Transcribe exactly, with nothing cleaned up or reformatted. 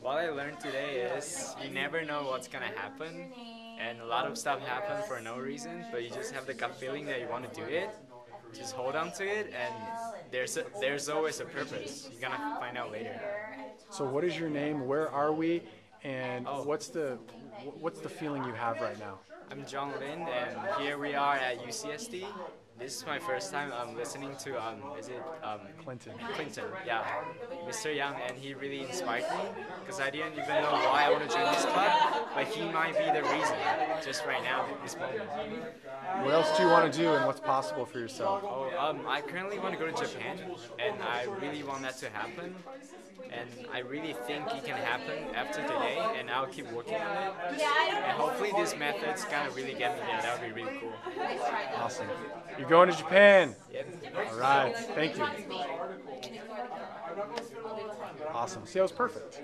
What I learned today is you never know what's gonna happen, and a lot of stuff happened for no reason, but you just have the gut feeling that you want to do it. Just hold on to it, and there's a, there's always a purpose. You're gonna find out later. So what is your name? Where are we? And oh. what's the what's the feeling you have right now? I'm John Lin, and here we are at U C S D. This is my first time um, listening to, um, is it? Um, Clinton. Clinton, yeah. Mister Young, and he really inspired me, because I didn't even know why I want to join this club, but he might be the reason, just right now, at this moment. What else do you want to do, and what's possible for yourself? Oh, um, I currently want to go to Japan, and I really want that to happen, and I really think it can happen after today, and I'll keep working on it, and hopefully this method's gonna really get me there. That would be really cool. Awesome. You're going to Japan. Yep. All right. Thank you. Awesome. See, that was perfect.